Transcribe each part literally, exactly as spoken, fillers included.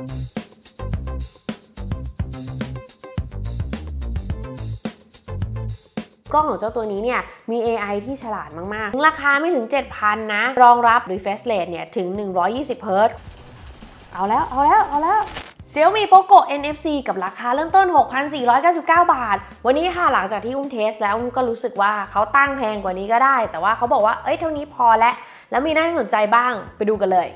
กล้องของเจ้าตัวนี้เนี่ยมี เอ ไอ ที่ฉลาดมากๆราคาไม่ถึง เจ็ดพัน นะรองรับ refresh rate เนี่ยถึง หนึ่งร้อยยี่สิบเฮิร์ตซ์ เอาแล้วเอาแล้วเอาแล้วXiaomi Poco เอ็น เอฟ ซี กับราคาเริ่มต้น หกพันสี่ร้อยเก้าสิบเก้าบาทวันนี้ค่ะหลังจากที่อุ้มเทสแล้วอุ้มก็รู้สึกว่าเขาตั้งแพงกว่านี้ก็ได้แต่ว่าเขาบอกว่าเอ้ยเท่านี้พอแล้วแล้วมีน่าสนใจบ้างไปดูกันเลย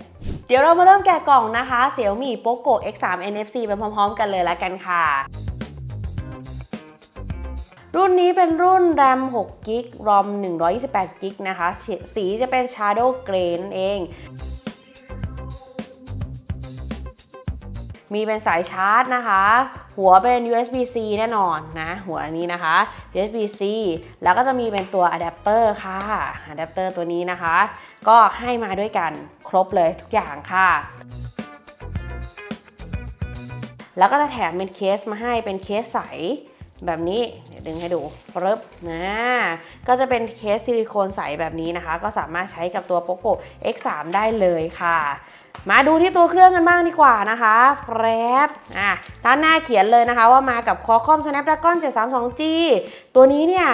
เดี๋ยวเรามาเริ่มแกะกล่องนะคะ Xiaomi Poco เอ็กซ์ สาม เอ็น เอฟ ซี ไปพร้อมๆกันเลยละกันค่ะรุ่นนี้เป็นรุ่น RAM หกกิกะไบต์ ROM หนึ่งร้อยยี่สิบแปดกิกะไบต์ นะคะสีจะเป็น Shadow Grey นั่นเองมีเป็นสายชาร์จนะคะหัวเป็น ยู เอส บี ซี แน่นอนนะหัวนี้นะคะ ยู เอส บี ซี แล้วก็จะมีเป็นตัวอะแดปเตอร์ค่ะอะแดปเตอร์ตัวนี้นะคะก็ให้มาด้วยกันครบเลยทุกอย่างค่ะแล้วก็จะแถมเป็นเคสมาให้เป็นเคสใสแบบนี้เดี๋ยวดึงให้ดูปึ๊บนะก็จะเป็นเคสซิลิโคนใสแบบนี้นะคะก็สามารถใช้กับตัว Poco เอ็กซ์ สาม ได้เลยค่ะมาดูที่ตัวเครื่องกันบ้างดีกว่านะคะแรบอ่ะด้านหน้าเขียนเลยนะคะว่ามากับ Corning Snapdragon เจ็ดสามสอง จี ตัวนี้เนี่ย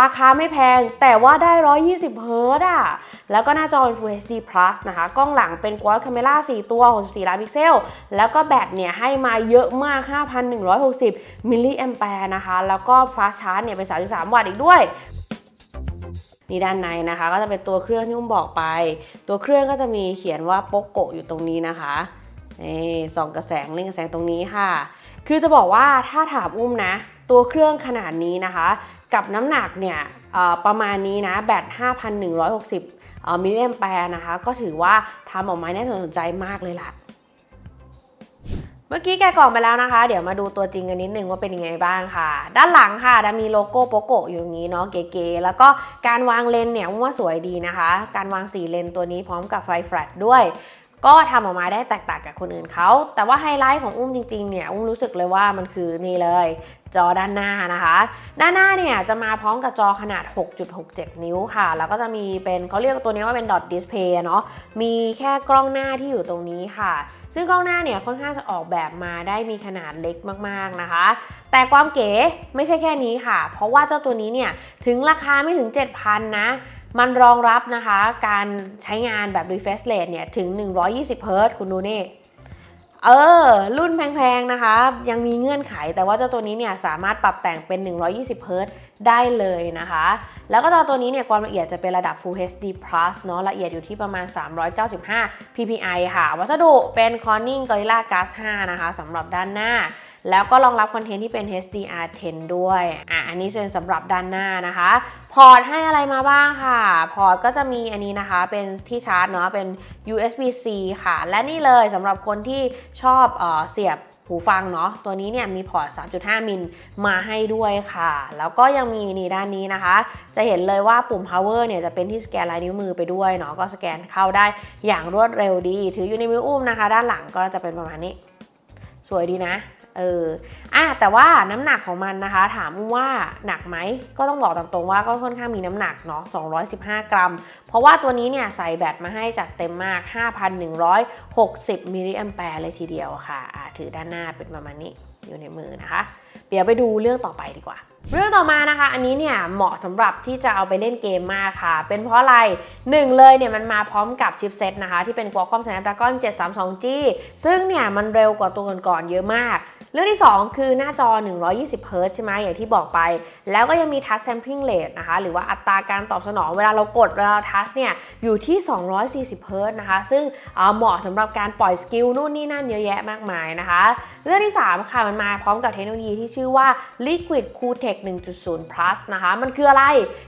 ราคาไม่แพงแต่ว่าได้ หนึ่งร้อยยี่สิบเฮิร์ตซ์ อ่ะแล้วก็หน้าจอ Full เอช ดี Plus นะคะกล้องหลังเป็น Quad Camera สี่ตัวหกสิบสี่ล้านพิกเซลแล้วก็แบตเนี่ยให้มาเยอะมาก ห้าพันหนึ่งร้อยหกสิบมิลลิแอมแอร์ นะคะแล้วก็ Fast Charge เนี่ยเป็น สามจุดสามวัตต์อีกด้วยนี่ด้านในนะคะก็จะเป็นตัวเครื่องที่อุ้มบอกไปตัวเครื่องก็จะมีเขียนว่า Poco อยู่ตรงนี้นะคะนี่ส่องกระแสงเล่นกระแสงตรงนี้ค่ะคือจะบอกว่าถ้าถามอุ้มนะตัวเครื่องขนาดนี้นะคะกับน้ำหนักเนี่ยประมาณนี้นะแบต ห้าพันหนึ่งร้อยหกสิบมิลลิแอมแอร์นะคะก็ถือว่าทำออกมาน่าสนใจมากเลยล่ะเมื่อกี้แกะกล่องไปแล้วนะคะเดี๋ยวมาดูตัวจริงกันนิดนึงว่าเป็นยังไงบ้างค่ะด้านหลังค่ะจะมีโลโก้โปโกะอยู่ตรงนี้เนาะเก๋ๆแล้วก็การวางเลนเนี่ยว่าสวยดีนะคะการวางสี่เลนตัวนี้พร้อมกับไฟแฟลชด้วยก็ทำออกมาได้แตกต่างกับคนอื่นเขาแต่ว่าไฮไลท์ของอุ้มจริงๆเนี่ยอุ้มรู้สึกเลยว่ามันคือนี่เลยจอด้านหน้านะคะด้านหน้าเนี่ยจะมาพร้อมกับจอขนาด หกจุดหกเจ็ดนิ้วค่ะแล้วก็จะมีเป็นเขาเรียกตัวนี้ว่าเป็น DotDisplay เนาะมีแค่กล้องหน้าที่อยู่ตรงนี้ค่ะซึ่งกล้องหน้าเนี่ยค่อนข้างจะออกแบบมาได้มีขนาดเล็กมากๆนะคะแต่ความเก๋ไม่ใช่แค่นี้ค่ะเพราะว่าเจ้าตัวนี้เนี่ยถึงราคาไม่ถึง เจ็ดพัน นะมันรองรับนะคะการใช้งานแบบ refresh rate เนี่ยถึง หนึ่งร้อยยี่สิบเฮิร์ตซ์ คุณดูนี่เออรุ่นแพงๆนะคะยังมีเงื่อนไขแต่ว่าเจ้าตัวนี้เนี่ยสามารถปรับแต่งเป็น หนึ่งร้อยยี่สิบเฮิร์ตซ์ ได้เลยนะคะแล้วก็จอตัวนี้เนี่ยความละเอียดจะเป็นระดับ Full เอช ดี Plus เนาะละเอียดอยู่ที่ประมาณสามร้อยเก้าสิบห้า พี พี ไอ ค่ะวัสดุเป็น Corning Gorilla Glass ห้านะคะสำหรับด้านหน้าแล้วก็รองรับคอนเทนต์ที่เป็น เอช ดี อาร์ สิบ ด้วยอ่ะอันนี้เป็นสำหรับด้านหน้านะคะพอร์ตให้อะไรมาบ้างค่ะพอร์ตก็จะมีอันนี้นะคะเป็นที่ชาร์จเนาะเป็น ยู เอส บี ซี ค่ะและนี่เลยสำหรับคนที่ชอบ เอ่อ เสียบหูฟังเนาะตัวนี้เนี่ยมีพอร์ต สามจุดห้ามิลลิเมตรมาให้ด้วยค่ะแล้วก็ยังมีนี่ด้านนี้นะคะจะเห็นเลยว่าปุ่ม power เนี่ยจะเป็นที่สแกนลายนิ้วมือไปด้วยเนาะก็สแกนเข้าได้อย่างรวดเร็วดีถืออยู่ในมืออุ้มนะคะด้านหลังก็จะเป็นประมาณนี้สวยดีนะเอออ่ะแต่ว่าน้ำหนักของมันนะคะถามว่าหนักไหมก็ต้องบอกตามตรงว่าก็ค่อนข้างมีน้ำหนักเนาะสองร้อยสิบห้ากรัมเพราะว่าตัวนี้เนี่ยใส่แบตมาให้จัดเต็มมาก ห้าพันหนึ่งร้อยหกสิบมิลลิแอมแอร์เลยทีเดียวค่ะอ่ะถือด้านหน้าเป็นประมาณนี้อยู่ในมือนะคะเดี๋ยวไปดูเรื่องต่อไปดีกว่าเรื่องต่อมานะคะอันนี้เนี่ยเหมาะสำหรับที่จะเอาไปเล่นเกมมากค่ะเป็นเพราะอะไรหนึ่งเลยเนี่ยมันมาพร้อมกับชิปเซตนะคะที่เป็น Corning Snapdragon เจ็ดสามสอง จี ซึ่งเนี่ยมันเร็วกว่าตัวก่อนๆเยอะมากเรื่องที่สองคือหน้าจอ หนึ่งร้อยยี่สิบเฮิร์ตซ์ ใช่ไหมอย่างที่บอกไปแล้วก็ยังมี Touch Sampling Rate นะคะหรือว่าอัตราการตอบสนองเวลาเรากดเวลาทัชเนี่ยอยู่ที่สองร้อยสี่สิบเฮิร์ตซ์ นะคะซึ่งเหมาะสำหรับการปล่อยสกิลนู่นนี่นั่นเยอะแยะมากมายนะคะเรื่องที่สามค่ะมันมาพร้อมกับเทคโนโลยีที่ชื่อว่า Liquid Cool Tech หนึ่งจุดศูนย์ plus นะคะมันคืออะไร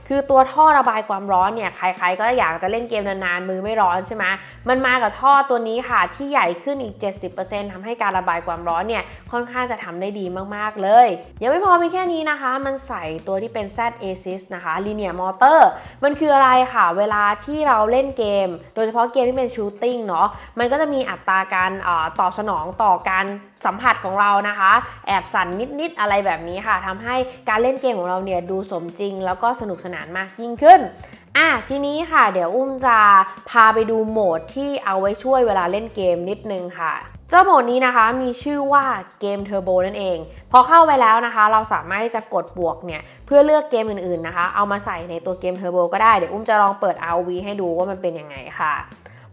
คือตัวท่อระบายความร้อนเนี่ยใครๆก็อยากจะเล่นเกมนานๆมือไม่ร้อนใช่ไหมมันมากับท่อตัวนี้ค่ะที่ใหญ่ขึ้นอีก เจ็ดสิบเปอร์เซ็นต์ ทำให้การระบายความร้อนเนี่ยค่อนข้างจะทำได้ดีมากๆเลยยังไม่พอมีแค่นี้นะคะมันใส่ตัวที่เป็น แซด เอ เอส ไอ เอส นะคะ Linear Motor มันคืออะไรค่ะเวลาที่เราเล่นเกมโดยเฉพาะเกมที่เป็น Shooting เนาะมันก็จะมีอัตราการตอบสนองต่อการสัมผัสของเรานะคะแอบสั่นนิดๆอะไรแบบนี้ค่ะทำให้การเล่นเกมของเราเนี่ยดูสมจริงแล้วก็สนุกสนานมากยิ่งขึ้นอ่ะทีนี้ค่ะเดี๋ยวอุ้มจะพาไปดูโหมดที่เอาไว้ช่วยเวลาเล่นเกมนิดนึงค่ะ เจ้าโหมดนี้นะคะมีชื่อว่าเกมเทอร์โบนั่นเองพอเข้าไปแล้วนะคะเราสามารถจะกดบวกเนี่ยเพื่อเลือกเกมอื่นๆนะคะเอามาใส่ในตัวเกมเทอร์โบก็ได้เดี๋ยวอุ้มจะลองเปิด อาร์ โอ วี ให้ดูว่ามันเป็นยังไงค่ะ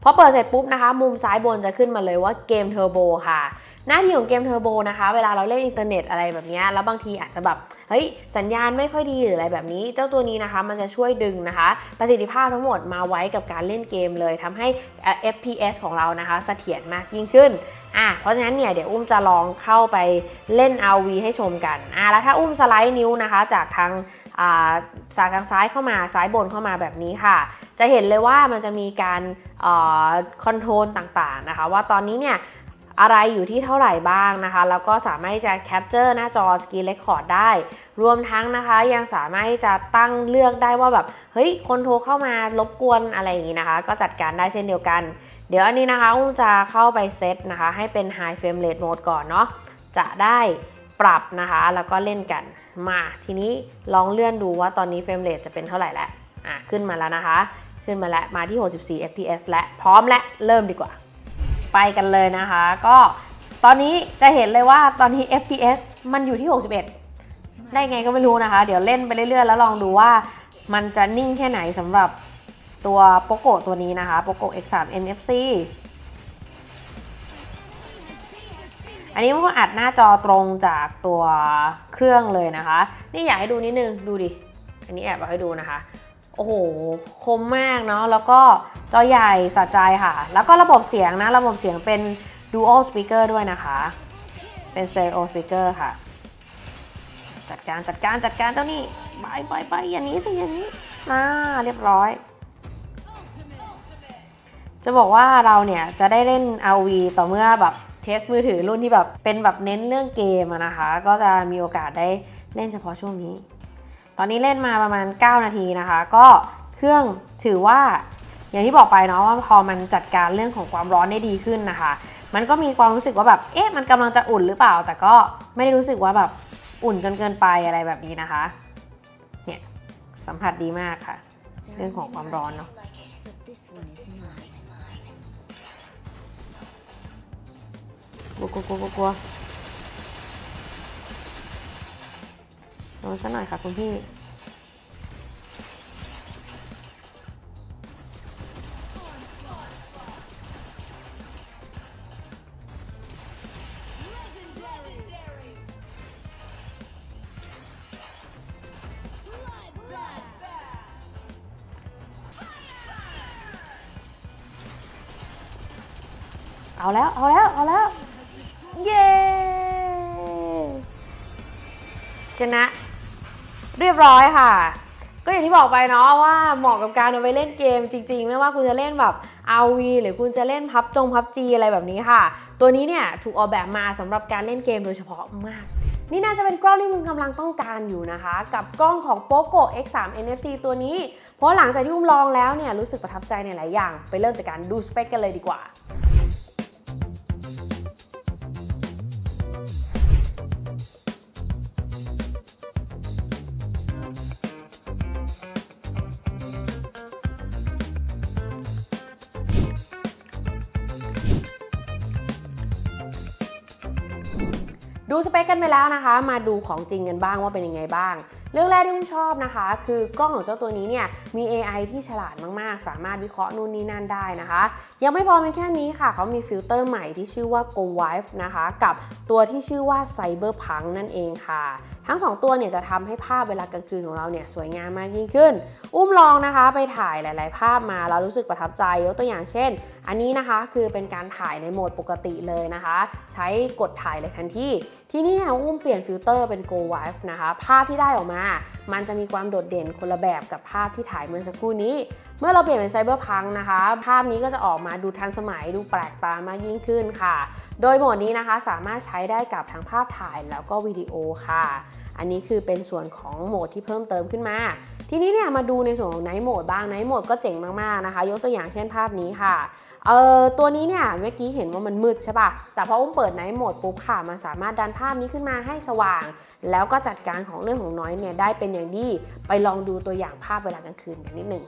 พอเปิดเสร็จปุ๊บนะคะมุมซ้ายบนจะขึ้นมาเลยว่าเกมเทอร์โบค่ะหน้าที่ของเกมเทอร์โบนะคะเวลาเราเล่นอินเทอร์เน็ตอะไรแบบนี้แล้วบางทีอาจจะแบบเฮ้ยสัญญาณไม่ค่อยดีหรืออะไรแบบนี้เจ้าตัวนี้นะคะมันจะช่วยดึงนะคะประสิทธิภาพทั้งหมดมาไว้กับการเล่นเกมเลยทำให้ เอฟ พี เอส ของเรานะคะเสถียรมากยิ่งขึ้นอ่ะเพราะฉะนั้นเนี่ยเดี๋ยวอุ้มจะลองเข้าไปเล่น อาร์ วี ให้ชมกันอ่ะแล้วถ้าอุ้มสไลด์นิ้วนะคะจากทางอ่าจากทางซ้ายเข้ามาซ้ายบนเข้ามาแบบนี้ค่ะจะเห็นเลยว่ามันจะมีการคอนโทรลต่างๆนะคะว่าตอนนี้เนี่ยอะไรอยู่ที่เท่าไหร่บ้างนะคะแล้วก็สามารถจะแคปเจอร์หน้าจอสกรีนเรคคอร์ดได้รวมทั้งนะคะยังสามารถจะตั้งเลือกได้ว่าแบบเฮ้ยคนโทรเข้ามารบกวนอะไรอย่างนี้นะคะก็จัดการได้เช่นเดียวกันเดี๋ยวอันนี้นะคะอุ้มจะเข้าไปเซตนะคะให้เป็น High Frame Rate Mode ก่อนเนาะจะได้ปรับนะคะแล้วก็เล่นกันมาทีนี้ลองเลื่อนดูว่าตอนนี้ Frame Rate จะเป็นเท่าไหร่แล้วอ่ะขึ้นมาแล้วนะคะขึ้นมาแล้วมาที่หกสิบสี่ เอฟ พี เอส และพร้อมและเริ่มดีกว่าไปกันเลยนะคะก็ตอนนี้จะเห็นเลยว่าตอนนี้ เอฟ พี เอส มันอยู่ที่หกสิบเอ็ดได้ไงก็ไม่รู้นะคะเดี๋ยวเล่นไปเรื่อยๆแล้วลองดูว่ามันจะนิ่งแค่ไหนสำหรับตัว Poco ตัวนี้นะคะ Poco เอ็กซ์ สาม เอ็น เอฟ ซี อันนี้มันก็อัดหน้าจอตรงจากตัวเครื่องเลยนะคะนี่อยากให้ดูนิดนึงดูดิอันนี้แอบเอาให้ดูนะคะโอ้โหคมมากเนาะแล้วก็จอใหญ่สะใจค่ะแล้วก็ระบบเสียงนะระบบเสียงเป็น Dual Speaker ด้วยนะคะเป็น Stereo Speaker ค่ะจัดการจัดการจัดการเจ้านี่ไปไปไปอย่างนี้สิอย่างนี้มาเรียบร้อยจะบอกว่าเราเนี่ยจะได้เล่น อาร์ วี ต่อเมื่อแบบเทสมือถือรุ่นที่แบบเป็นแบบเน้นเรื่องเกมนะคะก็จะมีโอกาสได้เล่นเฉพาะช่วงนี้ตอนนี้เล่นมาประมาณเก้านาทีนะคะก็เครื่องถือว่าอย่างที่บอกไปเนาะว่าพอมันจัดการเรื่องของความร้อนได้ดีขึ้นนะคะมันก็มีความรู้สึกว่าแบบเอ๊ะมันกำลังจะอุ่นหรือเปล่าแต่ก็ไม่ได้รู้สึกว่าแบบอุ่นจนเกินไปอะไรแบบนี้นะคะเนี่ยสัมผัสดีมากค่ะเรื่องของความร้อนเนาะกลัวกลัวกลัวกลัวโดนซะหน่อยค่ะคุณพี่เอาแล้วเอาแล้วเอาแล้วเย้ชนะเรียบร้อยค่ะก็อย่างที่บอกไปเนาะว่าเหมาะกับการเอาไปเล่นเกมจริงๆไม่ว่าคุณจะเล่นแบบ อาร์ วี หรือคุณจะเล่นพับจงพับจีอะไรแบบนี้ค่ะตัวนี้เนี่ยถูกออกแบบมาสำหรับการเล่นเกมโดยเฉพาะมากนี่น่าจะเป็นกล้องที่คุณกำลังต้องการอยู่นะคะกับกล้องของ Poco เอ็กซ์ สาม เอ็น เอฟ ซี ตัวนี้เพราะหลังจากที่อุ้มลองแล้วเนี่ยรู้สึกประทับใจในหลายอย่างไปเริ่มจากการดูสเปคกันเลยดีกว่าดูสเปคกันไปแล้วนะคะมาดูของจริงกันบ้างว่าเป็นยังไงบ้างเรื่องแรกที่ผมชอบนะคะคือกล้องของเจ้าตัวนี้เนี่ยมี เอ ไอ ที่ฉลาดมากๆสามารถวิเคราะห์นู่นนี่นั่นได้นะคะยังไม่พอเพียงแค่นี้ค่ะเขามีฟิลเตอร์ใหม่ที่ชื่อว่า Go Wife นะคะกับตัวที่ชื่อว่า Cyberpunk นั่นเองค่ะทั้งสองตัวเนี่ยจะทำให้ภาพเวลากลางคืนของเราเนี่ยสวยงามมากยิ่งขึ้นอุ้มลองนะคะไปถ่ายหลายๆภาพมาแล้วรู้สึกประทับใจยกตัวอย่างเช่นอันนี้นะคะคือเป็นการถ่ายในโหมดปกติเลยนะคะใช้กดถ่ายเลยทันทีที่นี่เนี่ยอุ้มเปลี่ยนฟิลเตอร์เป็น Go Wife นะคะภาพที่ได้ออกมามันจะมีความโดดเด่นคนละแบบกับภาพที่ถ่ายเมื่อสักครู่นี้เมื่อเราเปลี่ยนเป็น Cyberpunk นะคะภาพนี้ก็จะออกมาดูทันสมัยดูแปลกตามากยิ่งขึ้นค่ะโดยโหมดนี้นะคะสามารถใช้ได้กับทั้งภาพถ่ายแล้วก็วิดีโอค่ะอันนี้คือเป็นส่วนของโหมดที่เพิ่มเติมขึ้นมาทีนี้เนี่ยมาดูในส่วนของไนท์โหมดบ้างไนท์โหมดก็เจ๋งมากๆนะคะยกตัวอย่างเช่นภาพนี้ค่ะเอ่อตัวนี้เนี่ยเมื่อกี้เห็นว่ามันมืดใช่ป่ะแต่พออุ้มเปิดไนท์โหมดปุ๊บค่ะมันสามารถดันภาพนี้ขึ้นมาให้สว่างแล้วก็จัดการของเรื่องของน้อยเนี่ยได้เป็นอย่างดีไปลองดูตัวอย่างภาพเวลากลางคืนกันนิดนึง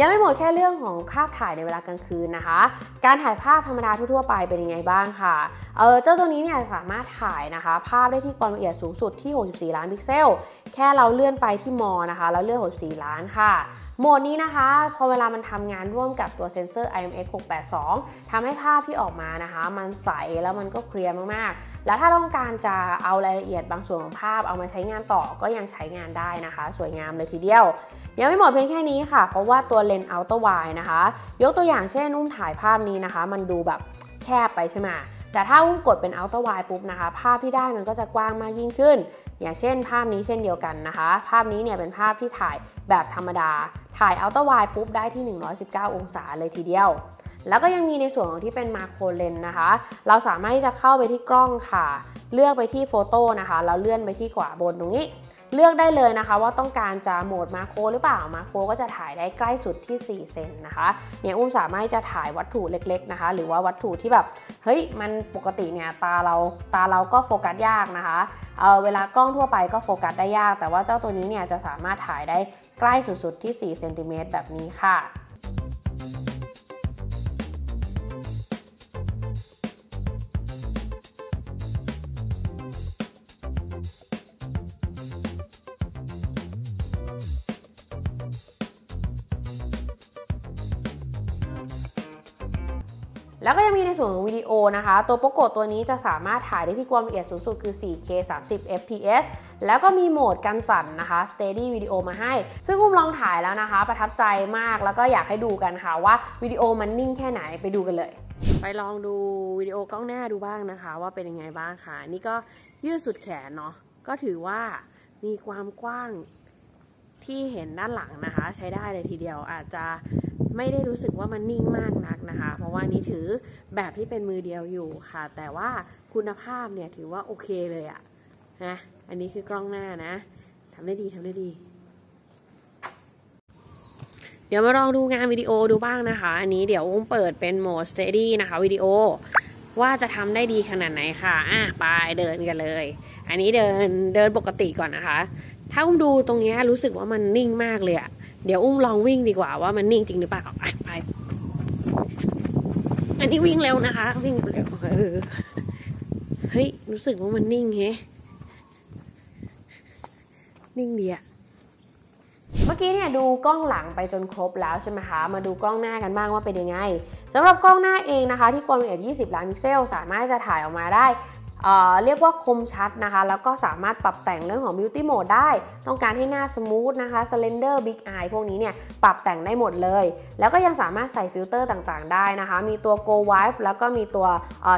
ยังไม่หมดแค่เรื่องของภาพถ่ายในเวลากลางคืนนะคะการถ่ายภาพธรรมดาทั่วๆไปเป็นยังไงบ้างค่ะเออเจ้าตัวนี้เนี่ยสามารถถ่ายนะคะภาพได้ที่ความละเอียดสูงสุดที่หกสิบสี่ล้านพิกเซลแค่เราเลื่อนไปที่มอนะคะแล้วเลื่อนหกสิบสี่ล้านค่ะโหมดนี้นะคะพอเวลามันทำงานร่วมกับตัวเซ็นเซอร์ ไอ เอ็ม เอ็กซ์ หกแปดสอง ทำให้ภาพที่ออกมานะคะมันใสแล้วมันก็เคลียร์มากๆแล้วถ้าต้องการจะเอารายละเอียดบางส่วนของภาพเอามาใช้งานต่อก็ยังใช้งานได้นะคะสวยงามเลยทีเดียวยังไม่หมดเพียงแค่นี้ค่ะเพราะว่าตัวเลนส์อัลตร้าไวด์นะคะยกตัวอย่างเช่นนุ่มถ่ายภาพนี้นะคะมันดูแบบแคบไปใช่ไหมแต่ถ้าอุ้มกดเป็นอัลตร้าไวด์ปุ๊บนะคะภาพที่ได้มันก็จะกว้างมากยิ่งขึ้นอย่างเช่นภาพนี้เช่นเดียวกันนะคะภาพนี้เนี่ยเป็นภาพที่ถ่ายแบบธรรมดาถ่ายอัลตร้าไวด์ปุ๊บได้ที่หนึ่งร้อยสิบเก้าองศาเลยทีเดียวแล้วก็ยังมีในส่วนของที่เป็นมาโครเลนส์นะคะเราสามารถที่จะเข้าไปที่กล้องค่ะเลือกไปที่โฟโต้นะคะแล้วเลื่อนไปที่ขวาบนตรงนี้เลือกได้เลยนะคะว่าต้องการจะโหมดมาโครหรือเปล่ามาโครก็จะถ่ายได้ใกล้สุดที่สี่เซนนะคะเนี่ยอุ้มสามารถจะถ่ายวัตถุเล็กๆนะคะหรือว่าวัตถุที่แบบเฮ้ยมันปกติเนี่ยตาเราตาเราก็โฟกัสยากนะคะเออเวลากล้องทั่วไปก็โฟกัสได้ยากแต่ว่าเจ้าตัวนี้เนี่ยจะสามารถถ่ายได้ใกล้สุดๆที่สี่เซนติเมตรแบบนี้ค่ะแล้วก็ยังมีในส่วนของวิดีโอนะคะตัวโปโกตัวนี้จะสามารถถ่ายได้ที่ความละเอียดสูงสุดคือ โฟร์เค สามสิบ เอฟ พี เอส แล้วก็มีโหมดกันสั่นนะคะ Steady วิดีโอมาให้ซึ่งอุ้มลองถ่ายแล้วนะคะประทับใจมากแล้วก็อยากให้ดูกันค่ะว่าวิดีโอมันนิ่งแค่ไหนไปดูกันเลยไปลองดูวิดีโอกล้องหน้าดูบ้างนะคะว่าเป็นยังไงบ้างค่ะนี่ก็ยืดสุดแขนเนาะก็ถือว่ามีความกว้างที่เห็นด้านหลังนะคะใช้ได้เลยทีเดียวอาจจะไม่ได้รู้สึกว่ามันนิ่งมากนักนะคะเพราะว่านี่ถือแบบที่เป็นมือเดียวอยู่ค่ะแต่ว่าคุณภาพเนี่ยถือว่าโอเคเลยอะนะอันนี้คือกล้องหน้านะทำได้ดีทำได้ดีเดี๋ยวมาลองดูงานวิดีโอดูบ้างนะคะอันนี้เดี๋ยวอุ้มเปิดเป็นโหมด Steady นะคะวิดีโอว่าจะทำได้ดีขนาดไหนค่ะอ่ะไปเดินกันเลยอันนี้เดินเดินปกติก่อนนะคะถ้าอุ้มดูตรงนี้รู้สึกว่ามันนิ่งมากเลยอะเดี๋ยวอุ้มลองวิ่งดีกว่าว่ามันนิ่งจริงหรือเปล่าไปไปอันนี้วิ่งเร็วนะคะวิ่งเร็วเออเฮ้ยรู้สึกว่ามันนิ่งเฮ้นิ่งดีอะเมื่อกี้เนี่ยดูกล้องหลังไปจนครบแล้วใช่ไหมคะมาดูกล้องหน้ากันบ้างว่าเป็นยังไงสำหรับกล้องหน้าเองนะคะที่ความละเอียดยี่สิบล้านพิกเซลสามารถจะถ่ายออกมาได้เอ่อเรียกว่าคมชัดนะคะแล้วก็สามารถปรับแต่งเรื่องของ Beauty Mode ได้ต้องการให้หน้าสมูทนะคะ Slender Big Eye พวกนี้เนี่ยปรับแต่งได้หมดเลยแล้วก็ยังสามารถใส่ฟิลเตอร์ต่างๆได้นะคะมีตัว Go Wife แล้วก็มีตัว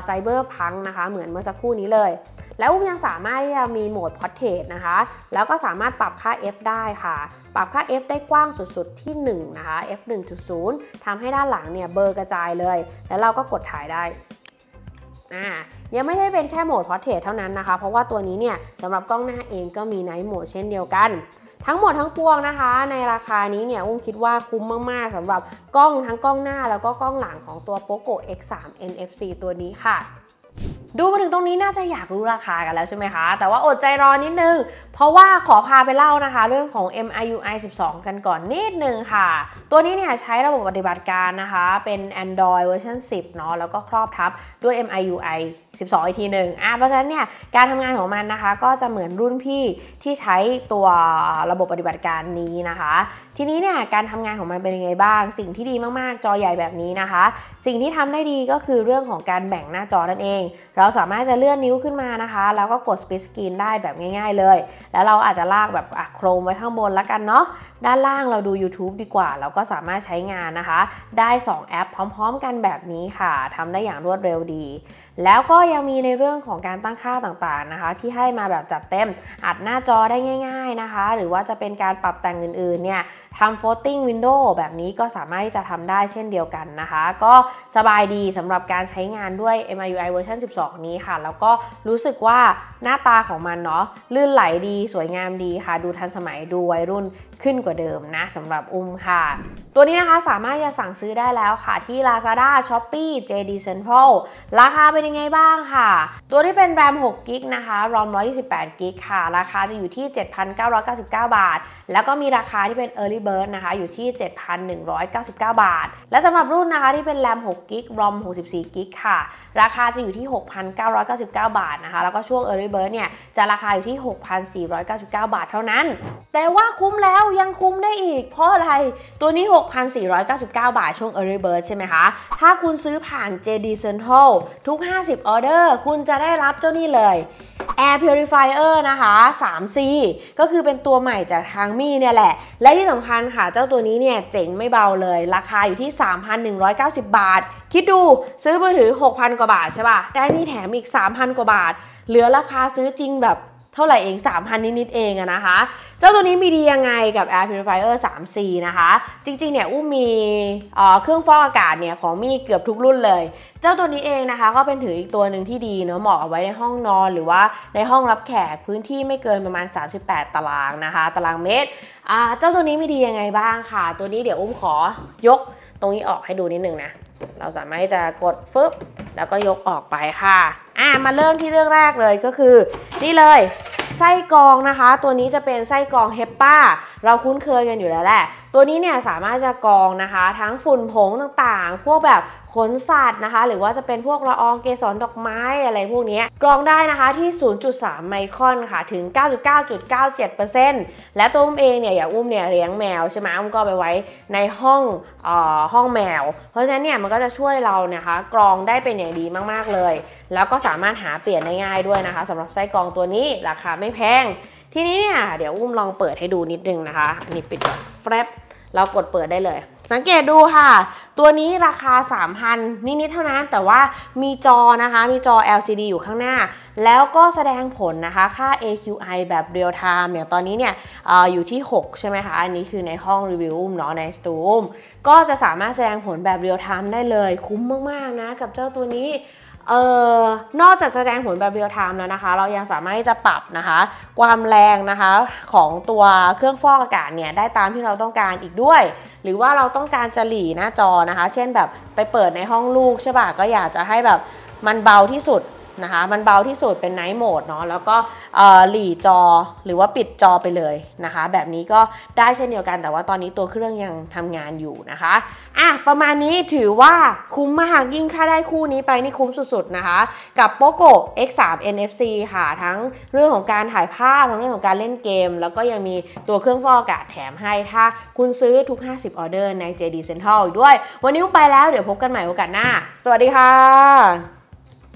Cyber Punk นะคะเหมือนเมื่อสักครู่นี้เลยแล้วอุ้มยังสามารถที่จะมีโหมด Portrait นะคะแล้วก็สามารถปรับค่า F ได้ค่ะปรับค่า F ได้กว้างสุดๆที่หนึ่งนะคะ F หนึ่งจุดศูนย์ ทำให้ด้านหลังเนี่ยเบลอกระจายเลยแล้วเราก็กดถ่ายได้ยังไม่ได้เป็นแค่โหมด Portrait เท่านั้นนะคะเพราะว่าตัวนี้เนี่ยสำหรับกล้องหน้าเองก็มี Night Mode เช่นเดียวกันทั้งหมดทั้งปวงนะคะในราคานี้เนี่ยอุ้มคิดว่าคุ้มมากๆสำหรับกล้องทั้งกล้องหน้าแล้วก็กล้องหลังของตัว Poco เอ็กซ์ สาม เอ็น เอฟ ซี ตัวนี้ค่ะดูมาถึงตรงนี้น่าจะอยากรู้ราคากันแล้วใช่ไหมคะแต่ว่าอดใจรอนิดนึงเพราะว่าขอพาไปเล่านะคะเรื่องของ เอ็ม ไอ ยู ไอ สิบสอง กันก่อนนิดนึงค่ะตัวนี้เนี่ยใช้ระบบปฏิบัติการนะคะเป็น Android เวอร์ชันสิบเนาะแล้วก็ครอบทับด้วย เอ็ม ไอ ยู ไอ สิบสอง อีกทีหนึ่งอ่ะเพราะฉะนั้นเนี่ยการทำงานของมันนะคะก็จะเหมือนรุ่นพี่ที่ใช้ตัวระบบปฏิบัติการนี้นะคะทีนี้เนี่ยการทำงานของมันเป็นยังไงบ้างสิ่งที่ดีมากๆจอใหญ่แบบนี้นะคะสิ่งที่ทำได้ดีก็คือเรื่องของการแบ่งหน้าจอนั่นเองเราสามารถจะเลื่อนนิ้วขึ้นมานะคะแล้วก็กด Split Screen ได้แบบง่ายๆเลยแล้วเราอาจจะลากแบบอะโครมไว้ข้างบนแล้วกันเนาะด้านล่างเราดู YouTube ดีกว่าเราก็สามารถใช้งานนะคะได้สองแอปพร้อมๆกันแบบนี้ค่ะทำได้อย่างรวดเร็วดีแล้วก็ยังมีในเรื่องของการตั้งค่าต่างๆนะคะที่ให้มาแบบจัดเต็มอัดหน้าจอได้ง่ายๆนะคะหรือว่าจะเป็นการปรับแต่งอื่นๆเนี่ยทำ floating window แบบนี้ก็สามารถจะทำได้เช่นเดียวกันนะคะก็สบายดีสำหรับการใช้งานด้วย เอ็ม ไอ ยู ไอ เวอร์ชันสิบสอง นี้ค่ะแล้วก็รู้สึกว่าหน้าตาของมันเนาะลื่นไหลดีสวยงามดีค่ะดูทันสมัยดูวัยรุ่น ขึ้นกว่าเดิมนะสำหรับอุ้มค่ะตัวนี้นะคะสามารถจะสั่งซื้อได้แล้วค่ะที่ Lazada Shopee เจ ดี Central ราคาเป็นยังไงบ้างค่ะตัวที่เป็นแรมหก จี บี นะคะรอมหนึ่งร้อยยี่สิบแปด จี บี ค่ะราคาจะอยู่ที่ เจ็ดพันเก้าร้อยเก้าสิบเก้า บาทแล้วก็มีราคาที่เป็น Early Bird นะคะอยู่ที่ เจ็ดพันหนึ่งร้อยเก้าสิบเก้า บาทและสำหรับรุ่นนะคะที่เป็นแรมหก จี บี รอมหกสิบสี่ จี บี ค่ะราคาจะอยู่ที่ หกพันเก้าร้อยเก้าสิบเก้า บาทนะคะแล้วก็ช่วง Early Bird เนี่ยจะราคาอยู่ที่ หกพันสี่ร้อยเก้าสิบเก้า บาทเท่านั้นแต่ว่าคุ้มแล้วยังคุ้มได้อีกเพราะอะไรตัวนี้ หกพันสี่ร้อยเก้าสิบเก้า บาทช่วง Early Bird ใช่ไหมคะถ้าคุณซื้อผ่าน เจ ดี Central ทุกห้าสิบออเดอร์คุณจะได้รับเจ้านี่เลยAir Purifier นะคะ ทรี ซี ก็คือเป็นตัวใหม่จากทางมีเนี่ยแหละและที่สำคัญค่ะเจ้าตัวนี้เนี่ยเจ๋งไม่เบาเลยราคาอยู่ที่ สามพันหนึ่งร้อยเก้าสิบ บาทคิดดูซื้อมือถือ หกพัน กว่าบาทใช่ป่ะได้นี่แถมอีก สามพัน กว่าบาทเหลือราคาซื้อจริงแบบเท่าไหร่เอง สามพัน นิดๆเองอะนะคะเจ้าตัวนี้มีดียังไงกับ Air Purifier ทรี ซี นะคะจริงๆเนี่ยอุ้มมีเครื่องฟอกอากาศเนี่ยของมีเกือบทุกรุ่นเลยเจ้าตัวนี้เองนะคะก็เป็นถืออีกตัวหนึ่งที่ดีเนาะเหมาะเอาไว้ในห้องนอนหรือว่าในห้องรับแขกพื้นที่ไม่เกินประมาณสามสิบแปดตารางนะคะตารางเมตรเจ้าตัวนี้มีดียังไงบ้างค่ะตัวนี้เดี๋ยวอุ้มขอยกตรงนี้ออกให้ดูนิดนึงนะเราสามารถจะกดฟึบแล้วก็ยกออกไปค่ะอ่ะมาเริ่มที่เรื่องแรกเลยก็คือนี่เลยไส้กรองนะคะตัวนี้จะเป็นไส้กรองเฮปป้าเราคุ้นเคยกันอยู่แล้วแหละตัวนี้เนี่ยสามารถจะกรองนะคะทั้งฝุ่นผงต่างๆพวกแบบขนสัตว์นะคะหรือว่าจะเป็นพวกละอองเกสรดอกไม้อะไรพวกนี้กรองได้นะคะที่ ศูนย์จุดสาม ไมครอนค่ะถึง เก้าสิบเก้าจุดเก้าเจ็ดเปอร์เซ็นต์ และตัวอุ้มเองเนี่ยอย่าอุ้มเนี่ยเลี้ยงแมวใช่ไหมอุ้มก็ไปไว้ในห้องเอ่อห้องแมวเพราะฉะนั้นเนี่ยมันก็จะช่วยเรานะคะกรองได้เป็นอย่างดีมากๆเลยแล้วก็สามารถหาเปลี่ยนได้ง่ายด้วยนะคะสำหรับไส้กรองตัวนี้ราคาไม่แพงทีนี้เนี่ยเดี๋ยวอุ้มลองเปิดให้ดูนิดนึงนะคะอันนี้ปิดก่อนแฟบเรากดเปิดได้เลยสังเกตดูค่ะตัวนี้ราคา สามพัน นิดๆเท่านั้นแต่ว่ามีจอนะคะมีจอ แอล ซี ดี อยู่ข้างหน้าแล้วก็แสดงผลนะคะค่า เอ คิว ไอ แบบ Real Time อย่างตอนนี้เนี่ย อ, อยู่ที่หกใช่ไหมคะอันนี้คือในห้องรีวิวอุ้มเนาะในสตูอุ้มก็จะสามารถแสดงผลแบบ Real Time ได้เลยคุ้มมากๆนะกับเจ้าตัวนี้เอ่อนอกจากแสดงผลแบบ Real Time แล้วนะคะเรายังสามารถจะปรับนะคะความแรงนะคะของตัวเครื่องฟอกอากาศเนี่ยได้ตามที่เราต้องการอีกด้วยหรือว่าเราต้องการจะหลีหน้าจอนะคะเช่นแบบไปเปิดในห้องลูกใช่ป่ะก็อยากจะให้แบบมันเบาที่สุดนะคะมันเบาที่สุดเป็น Night Mode เนาะแล้วก็หลีจอหรือว่าปิดจอไปเลยนะคะแบบนี้ก็ได้เช่นเดียวกันแต่ว่าตอนนี้ตัวเครื่องยังทำงานอยู่นะคะอ่ะประมาณนี้ถือว่าคุ้มมากยิ่งถ้าได้คู่นี้ไปนี่คุ้มสุดๆนะคะกับ Poco เอ็กซ์ สาม เอ็น เอฟ ซี ค่ะทั้งเรื่องของการถ่ายภาพทั้งเรื่องของการเล่นเกมแล้วก็ยังมีตัวเครื่องฟอกอากาศแถมให้ถ้าคุณซื้อทุกห้าสิบออเดอร์ใน เจ ดี Central ด้วยวันนี้ไปแล้วเดี๋ยวพบกันใหม่โอกาสหน้าสวัสดีค่ะ